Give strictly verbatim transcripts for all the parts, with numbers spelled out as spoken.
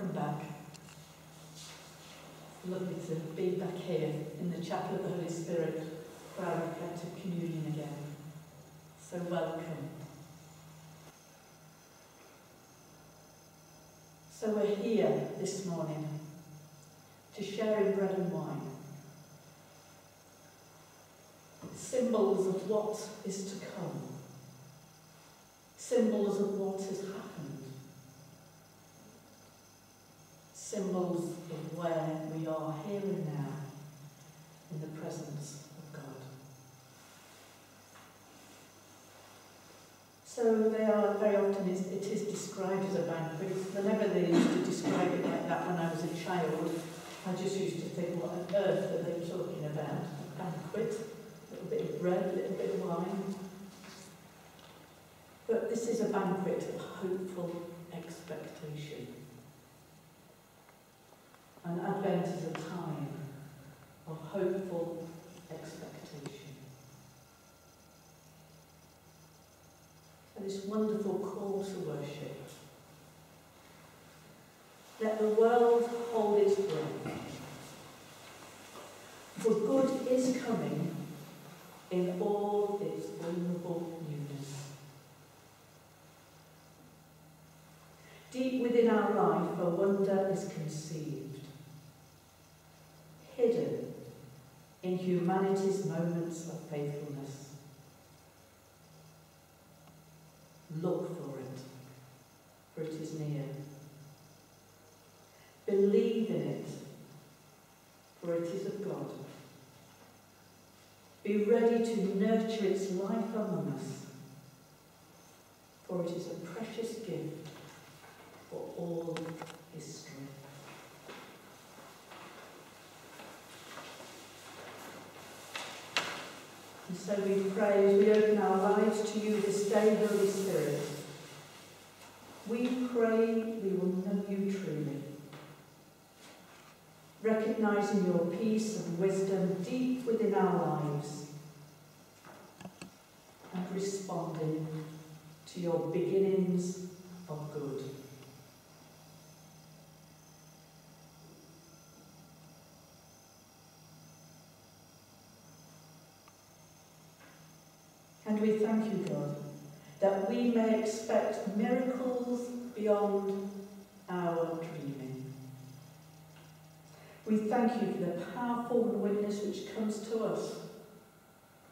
come back. It's lovely to be back here in the Chapel of the Holy Spirit where I get to communion again. So welcome. So we're here this morning to share in bread and wine. Symbols of what is to come. Symbols of what has happened. Symbols of where we are here and now in the presence of God. So they are, very often is, it is described as a banquet. Whenever they used to describe it like that when I was a child, I just used to think, what on earth are they talking about? A banquet, a little bit of bread, a little bit of wine. But this is a banquet of hopeful expectation. And Advent is a time of hopeful expectation. So this wonderful call to worship. Let the world hold its breath, for good is coming in all its vulnerable newness. Deep within our life, a wonder is conceived, hidden in humanity's moments of faithfulness. Look for it, for it is near. Believe in it, for it is of God. Be ready to nurture its life among us, for it is a precious gift for all his strength. And so we pray as we open our lives to you this day, Holy Spirit. We pray we will know you truly, recognising your peace and wisdom deep within our lives and responding to your beginnings of good. And we thank you, God, that we may expect miracles beyond our dreaming. We thank you for the powerful witness which comes to us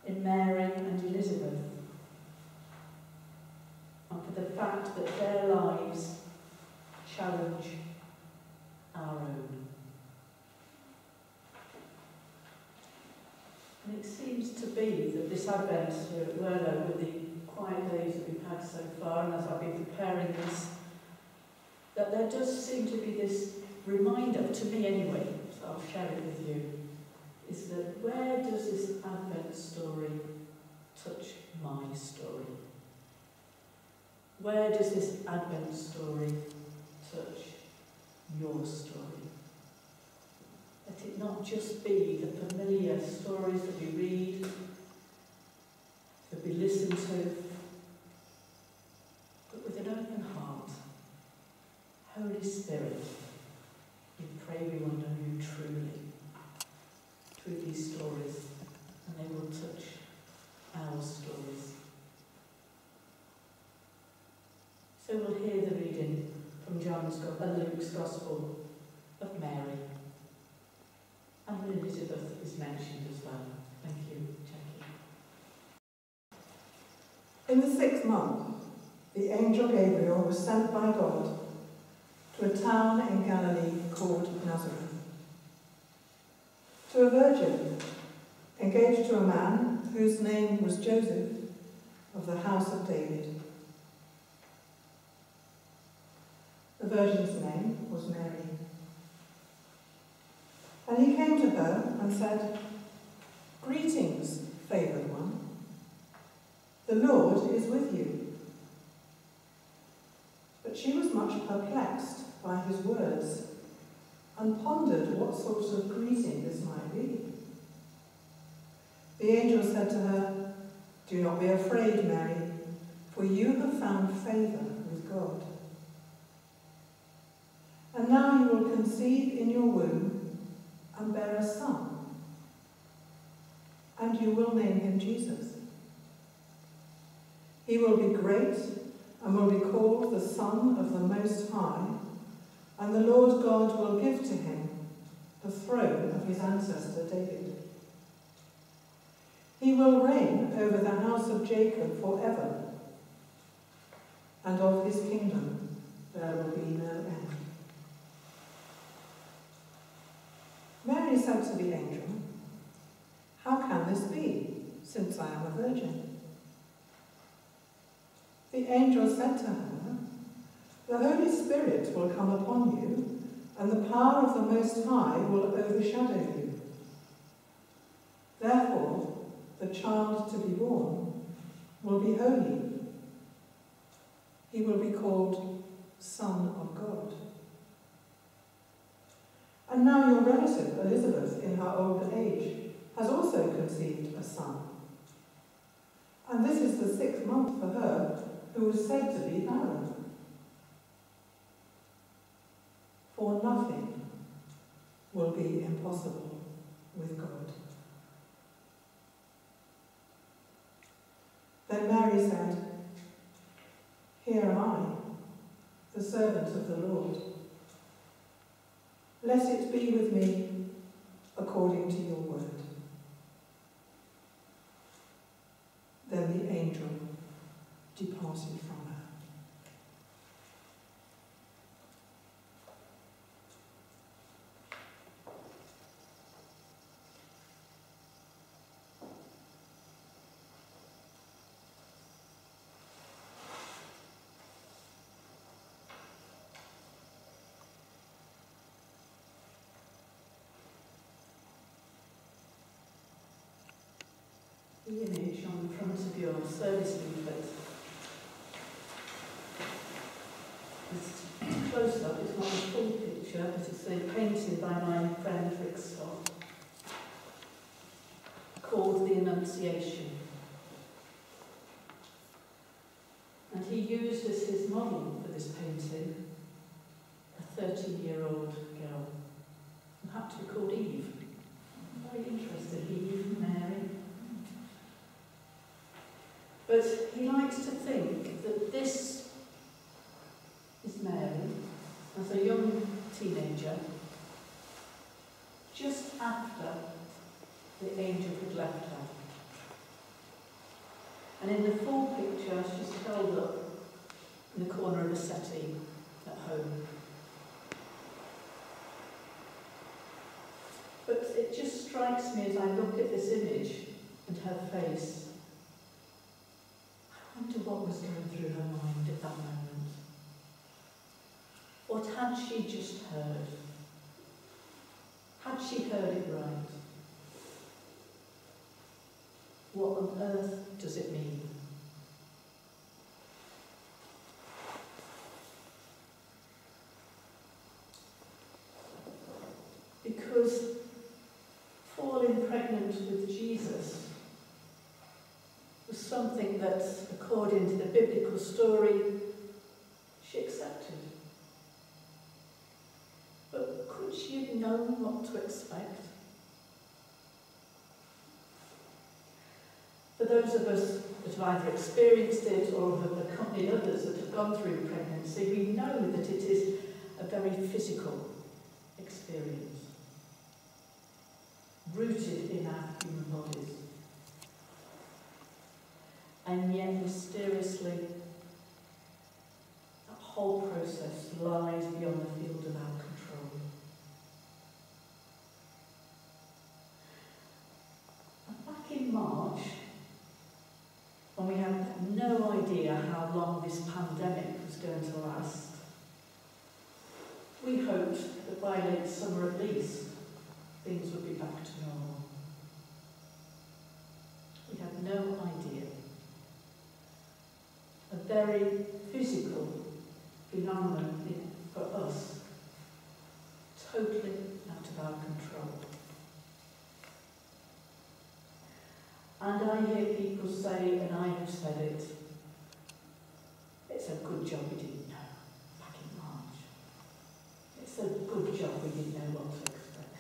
in Mary and Elizabeth, and for the fact that their lives challenge our own. And it seems to be that this Advent here at Werlo, with the quiet days that we've had so far, and as I've been preparing this, that there does seem to be this reminder, to me anyway, so I'll share it with you, is that where does this Advent story touch my story? Where does this Advent story touch your story? Let it not just be the familiar stories that we read, that we listen to, but with an open heart. Holy Spirit, we pray we will know you truly through these stories, and they will touch our stories. So we'll hear the reading from John's Gospel, Luke's Gospel, of Mary. And Elizabeth is mentioned as well. Thank you, Jacky. In the sixth month, the angel Gabriel was sent by God to a town in Galilee called Nazareth, to a virgin engaged to a man whose name was Joseph, of the house of David. The virgin's name was Mary. And he came to her and said, "Greetings, favoured one. The Lord is with you." But she was much perplexed by his words and pondered what sort of greeting this might be. The angel said to her, "Do not be afraid, Mary, for you have found favour with God. And now you will conceive in your womb and bear a son, and you will name him Jesus. He will be great and will be called the Son of the Most High, and the Lord God will give to him the throne of his ancestor David. He will reign over the house of Jacob forever, and of his kingdom there will be no end. Mary said to the angel, "How can this be, since I am a virgin?" The angel said to her, "The Holy Spirit will come upon you, and the power of the Most High will overshadow you. Therefore, the child to be born will be holy. He will be called Son of God. And now your relative, Elizabeth, in her old age, has also conceived a son. And this is the sixth month for her, who was said to be barren. For nothing will be impossible with God." Then Mary said, "Here am I, the servant of the Lord. Let it be with me according to your word." Then the angel departed from her. The image on the front of your service leaflet. It's close up, it's not a full picture, but it's a painting by my friend Rick Stott called The Annunciation. And he used as his model for this painting a thirteen-year-old girl who had to be called Eve. I'm very interested, Eve, Mary. But he likes to think that this is Mary as a young teenager, just after the angel had left her. And in the full picture, she's curled up in the corner of a settee at home. But it just strikes me as I look at this image and her face, I wonder what was going through her mind at that moment. What had she just heard? Had she heard it right? What on earth does it mean? Because falling pregnant with Jesus was something that, according to the biblical story, she accepted. But could she have known what to expect? For those of us that have either experienced it or have accompanied others that have gone through pregnancy, we know that it is a very physical experience, rooted in our human bodies. And yet, mysteriously, that whole process lies beyond the field of our control. And back in March, when we had no idea how long this pandemic was going to last, we hoped that by late summer at least, things would be back to normal. We had no idea. A very physical phenomenon for us, totally out of our control. And I hear people say, and I have said it, it's a good job we didn't know back in March. It's but we didn't know what to expect.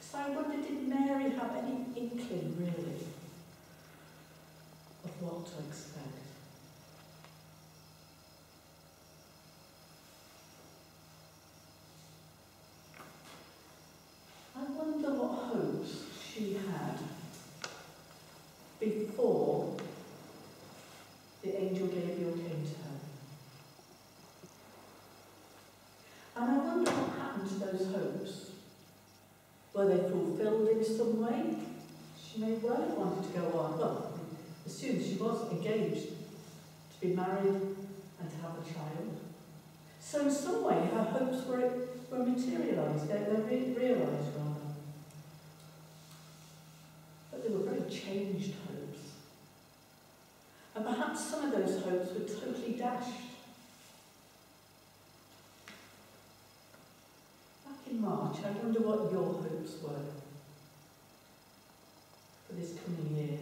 So I wonder, did Mary have any inkling, really, of what to expect? I wonder what hopes she had before the angel Gabriel came to her. And I wonder what happened to those hopes. Were they fulfilled in some way? She may well have wanted to go on. Well, as soon as she was engaged to be married and to have a child. So in some way her hopes were, were materialised, they were re realised rather. But they were very changed hopes. And perhaps some of those hopes were totally dashed. In March, I wonder what your hopes were for this coming year.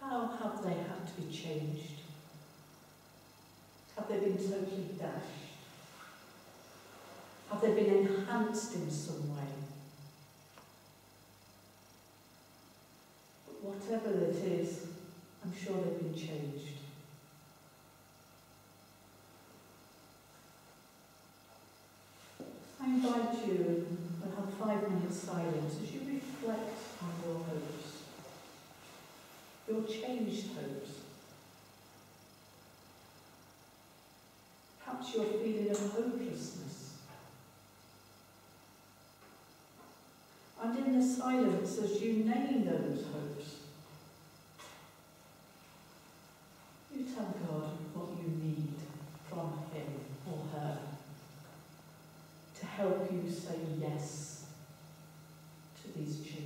How have they had to be changed? Have they been totally dashed? Have they been enhanced in some way? But whatever it is, I'm sure they've been changed. I invite you, we'll have five minutes silence, as you reflect on your hopes, your changed hopes. Perhaps your feeling of hopelessness. And in the silence, as you name those hopes, you tell God what you need from him or her. To help you say yes to these changes.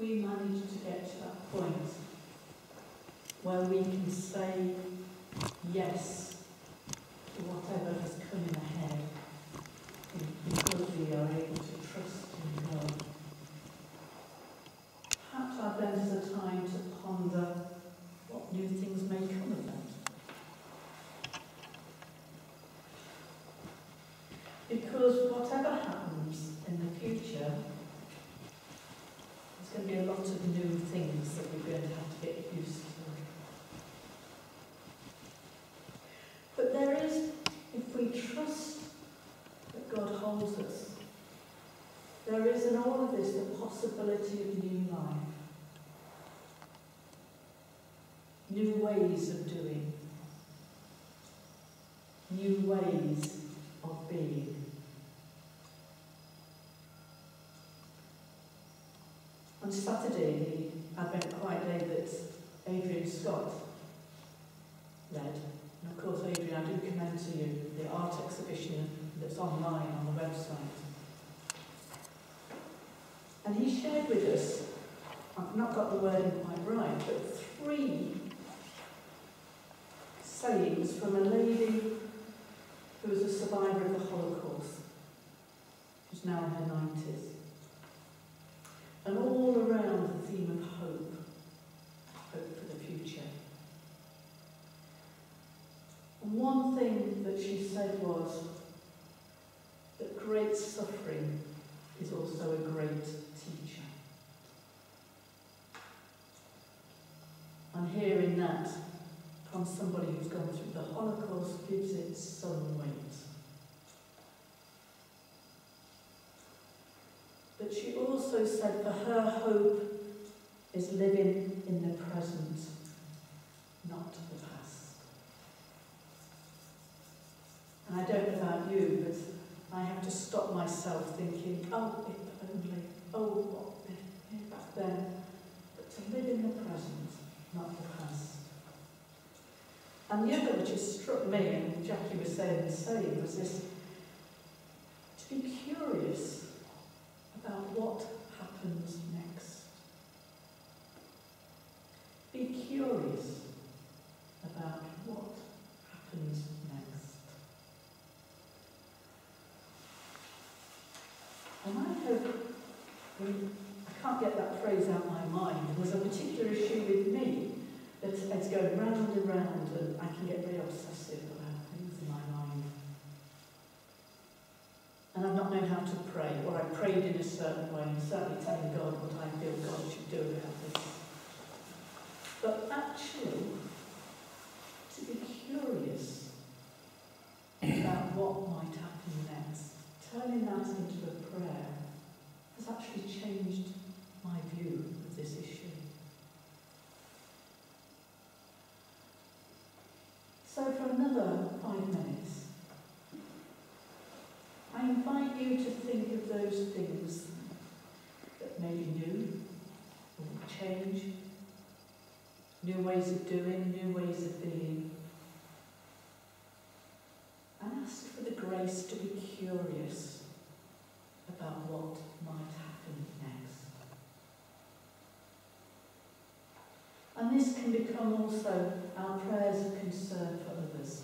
we manage to get to that point where we can say yes to whatever is coming ahead, because we are able to trust and know. Perhaps Advent is a time to ponder what new things may come of that. Because whatever happens in the future, there's going to be a lot of new things that we're going to have to get used to. But there is, if we trust that God holds us, there is in all of this the possibility of new life, new ways of doing, new ways of being. On Saturday, the Advent Quiet Day that Adrian Scott led, and of course, Adrian, I do commend to you the art exhibition that's online on the website. And he shared with us, I've not got the wording quite right, but three sayings from a lady who was a survivor of the Holocaust, who's now in her nineties. And all around the theme of hope, hope for the future. One thing that she said was that great suffering is also a great teacher. And hearing that from somebody who's gone through the Holocaust gives it some weight. But she also said that her hope is living in the present, not the past. And I don't know about you, but I have to stop myself thinking, oh, if only, oh, what if, back then. But to live in the present, not the past. And the other which has struck me, and Jackie was saying the same, was this, to be curious about what happens next. Be curious about what happens next. And I hope, I mean, I can't get that phrase out of my mind. There's a particular issue with me that's, that's going round and round, and I can get very obsessive about things in my mind. And I've not known how to pray, or I prayed in a certain way, and certainly telling God what I feel God should do about this. But actually, to be curious about what might happen next, turning that into a prayer has actually changed my view of this issue. So for another five minutes, I invite you to think of those things that may be new, or change, new ways of doing, new ways of being. And ask for the grace to be curious about what might happen next. And this can become also our prayers of concern for others.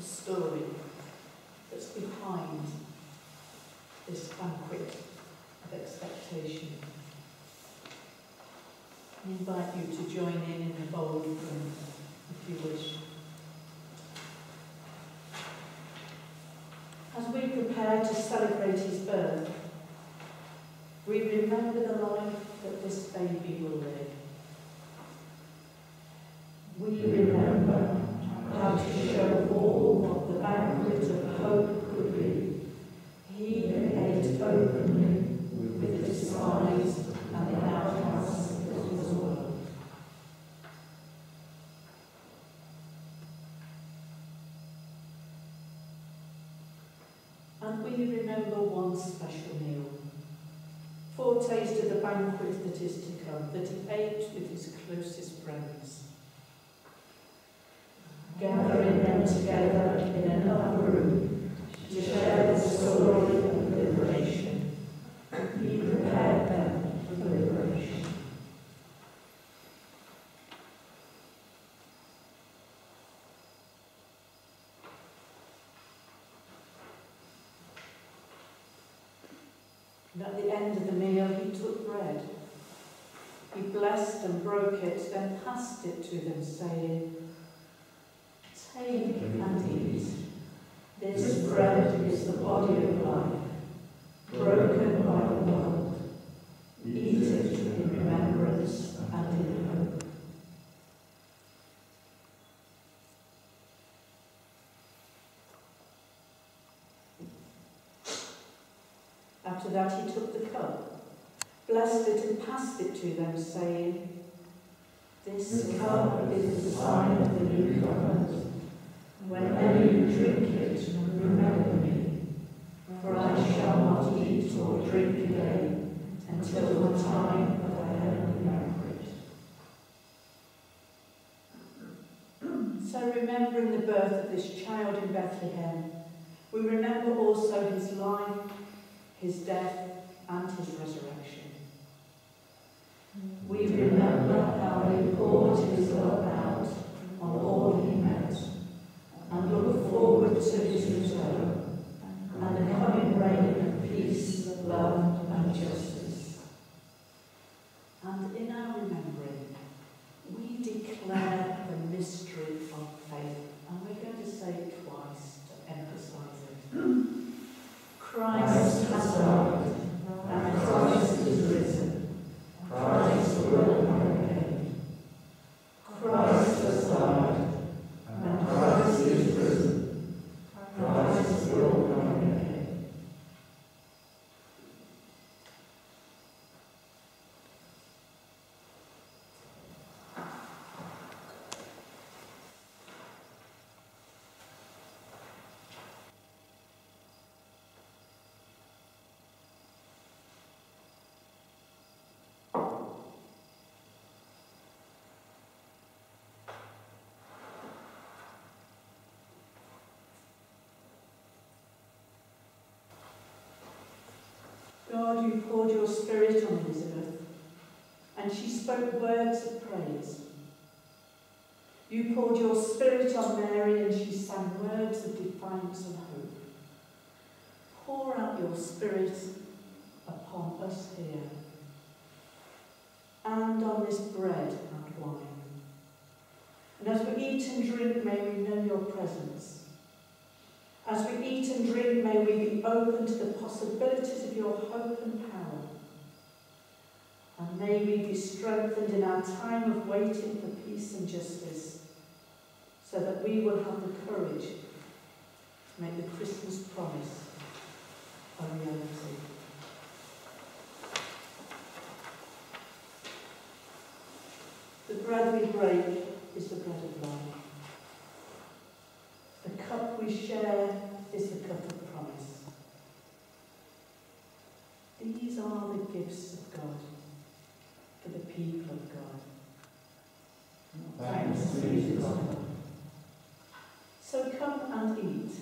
the story that's behind this banquet of expectation. I invite you to join in in the bold room if you wish. As we prepare to celebrate his birth, we remember the life that this baby will live. We remember how to show all what the banquet of hope could be. He ate openly with the despised and the outcasts of the world. And we remember one special meal, foretaste of the banquet that is to come, that he ate with his closest friends, gathering them together in another room to share the story of liberation. He prepared them for liberation. And at the end of the meal, he took bread. He blessed and broke it, then passed it to them, saying, "Take and eat. This bread is the body of life, broken by the world. Eat it in remembrance and in hope." After that he took the cup, blessed it and passed it to them, saying, "This cup is the sign of the new covenant. Whenever you drink it, remember me, for I shall not eat or drink again until the time of the heavenly banquet." So remembering the birth of this child in Bethlehem, we remember also his life, his death, and his resurrection. We remember how he poured his love out on all he met, and look forward to his return and the coming reign of peace, love and justice. And in our remembering, we declare the mystery of faith. And we're going to say it twice to emphasise it. Christ has died, and Christ is risen. Christ will come again. Christ has died, and Christ is risen. Christ will come again. God, you poured your Spirit on Elizabeth, and she spoke words of praise. You poured your Spirit on Mary, and she sang words of defiance and hope. Pour out your Spirit upon us here, and on this bread and wine. And as we eat and drink, may we know your presence. As we eat and drink, may we be open to the possibilities of your hope and power. And may we be strengthened in our time of waiting for peace and justice, so that we will have the courage to make the Christmas promise a reality. The bread we break is the bread of life. The cup we share is the cup of promise. These are the gifts of God for the people of God. Thanks be to God. So come and eat.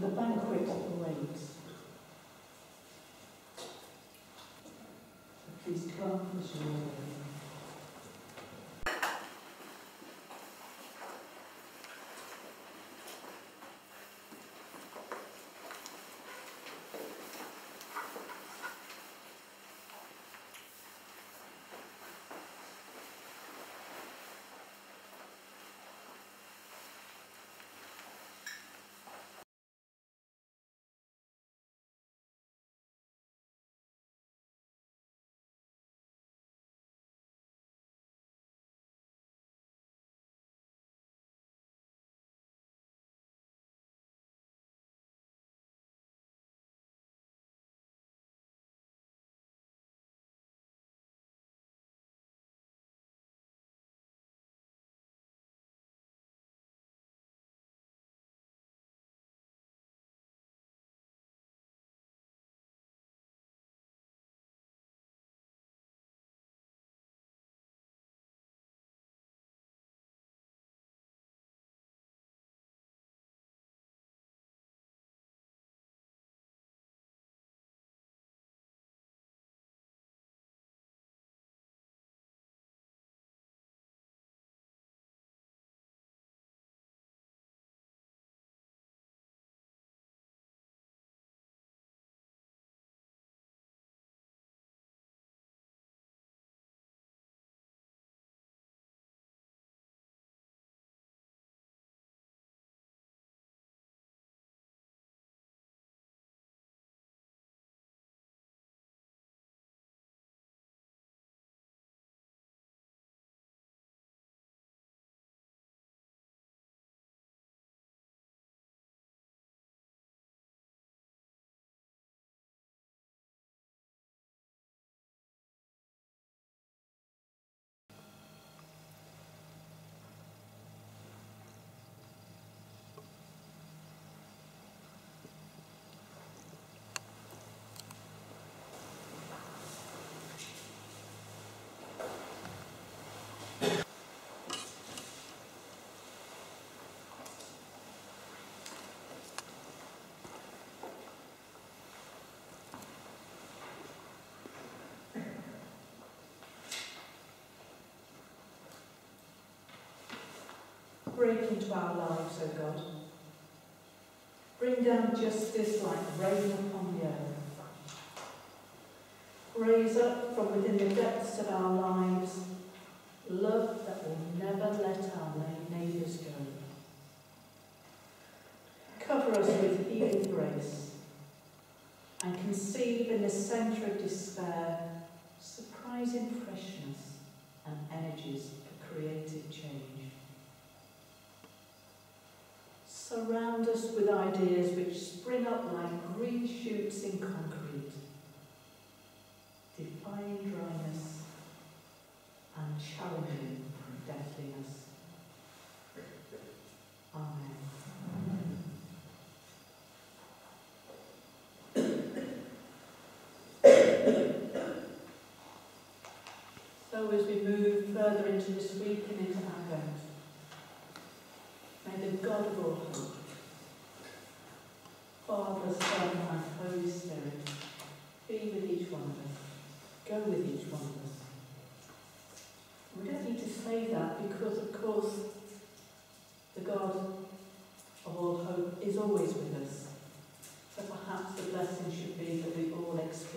The banquet awaits. Please come as you are. break into our lives, O God. Bring down justice like rain upon the earth. Raise up from within the depths of our lives love that will never let our neighbours go. Cover us with healing grace and conceive in the centre of despair surprising freshness and energies for creative change. Surround us with ideas which spring up like green shoots in concrete, defying dryness and challenging deathliness. Amen. So as we move further into this week and into Advent, may the God of all hope, Father, Son and Holy Spirit, be with each one of us, go with each one of us. We don't need to say that because, of course, the God of all hope is always with us. So perhaps the blessing should be that we all experience